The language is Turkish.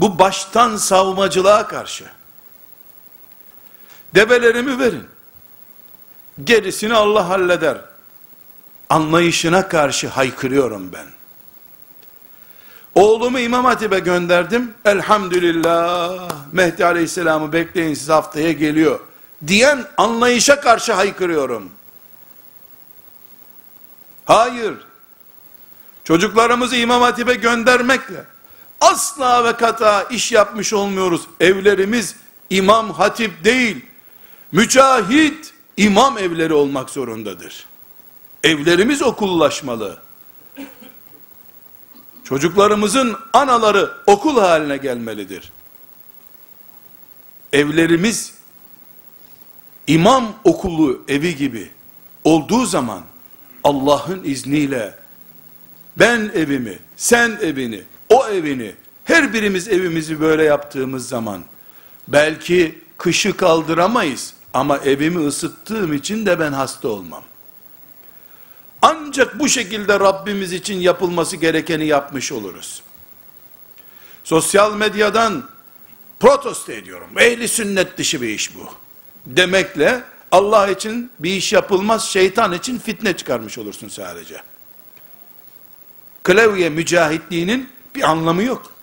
Bu baştan savmacılığa karşı. Develerimi verin, gerisini Allah halleder anlayışına karşı haykırıyorum ben. Oğlumu İmam Hatip'e gönderdim. Elhamdülillah, Mehdi Aleyhisselam'ı bekleyin, siz haftaya geliyor diyen anlayışa karşı haykırıyorum. Hayır. Çocuklarımızı İmam Hatip'e göndermekle asla ve kata iş yapmış olmuyoruz. Evlerimiz İmam Hatip değil, mücahit imam evleri olmak zorundadır. Evlerimiz okullaşmalı. Çocuklarımızın anaları okul haline gelmelidir. Evlerimiz imam okulu evi gibi olduğu zaman Allah'ın izniyle ben evimi, sen evini, o evini, her birimiz evimizi böyle yaptığımız zaman belki kışı kaldıramayız ama evimi ısıttığım için de ben hasta olmam. Ancak bu şekilde Rabbimiz için yapılması gerekeni yapmış oluruz. Sosyal medyadan protesto ediyorum. Ehli sünnet dışı bir iş bu. Demekle Allah için bir iş yapılmaz, şeytan için fitne çıkarmış olursun sadece. Klavye mücahitliğinin bir anlamı yok.